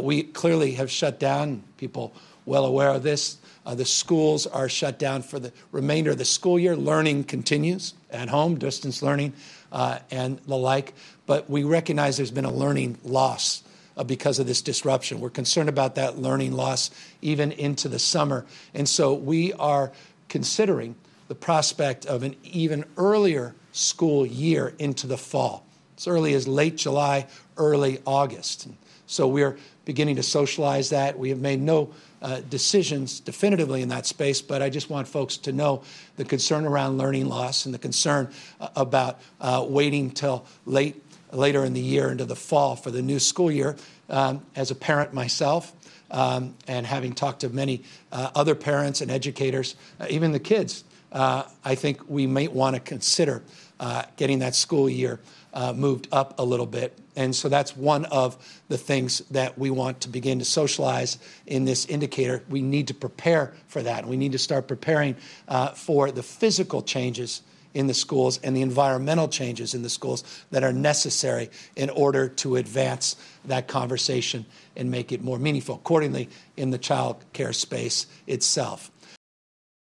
We clearly have shut down, people well aware of this. The schools are shut down for the remainder of the school year. Learning continues at home, distance learning and the like. But we recognize there's been a learning loss because of this disruption. We're concerned about that learning loss even into the summer. And so we are considering the prospect of an even earlier school year into the fall, as early as late July, early August. And so we're beginning to socialize that. We have made no decisions definitively in that space, but I just want folks to know the concern around learning loss and the concern about waiting till later in the year into the fall for the new school year. As a parent myself, and having talked to many other parents and educators, even the kids, I think we might want to consider getting that school year moved up a little bit. And so that's one of the things that we want to begin to socialize in this indicator. We need to prepare for that. We need to start preparing for the physical changes in the schools and the environmental changes in the schools that are necessary in order to advance that conversation and make it more meaningful, accordingly, in the child care space itself.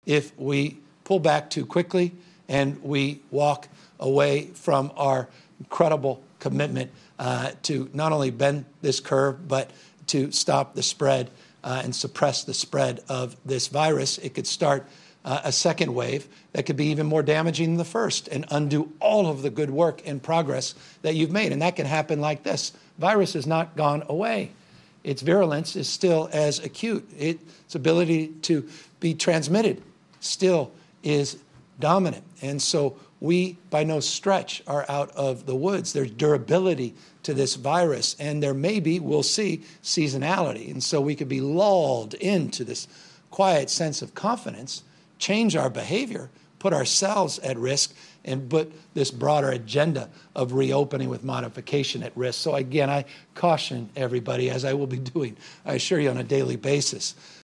If we pull back too quickly and we walk away from our incredible commitment to not only bend this curve, but to stop the spread and suppress the spread of this virus, it could start a second wave that could be even more damaging than the first and undo all of the good work and progress that you've made. And that can happen like this. Virus has not gone away. Its virulence is still as acute. Its ability to be transmitted still is dominant. And so we, by no stretch, are out of the woods. There's durability to this virus, and there may be, we'll see, seasonality. And so we could be lulled into this quiet sense of confidence, change our behavior, put ourselves at risk, and put this broader agenda of reopening with modification at risk. So again, I caution everybody, as I will be doing, I assure you, on a daily basis.